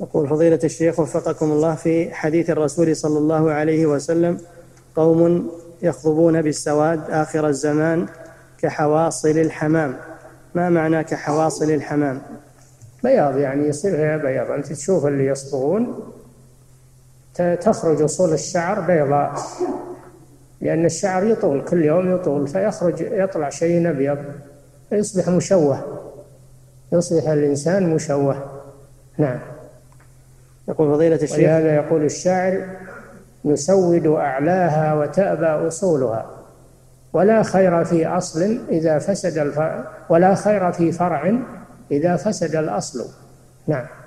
يقول فضيلة الشيخ وفقكم الله، في حديث الرسول صلى الله عليه وسلم: قوم يخضبون بالسواد آخر الزمان كحواصل الحمام. ما معنى كحواصل الحمام؟ بياض، يعني يصير بياض، أنت تشوف اللي يصبغون تخرج أصول الشعر بيضاء، لأن الشعر يطول كل يوم يطول، فيخرج يطلع شيء أبيض فيصبح مشوه، يصبح الإنسان مشوه. نعم. يقول فضيلة الشيخ: ولهذا يقول الشاعر: نسود أعلاها وتأبى أصولها، ولا خير في أصل إذا فسد الفرع، ولا خير في فرع إذا فسد الأصل. نعم.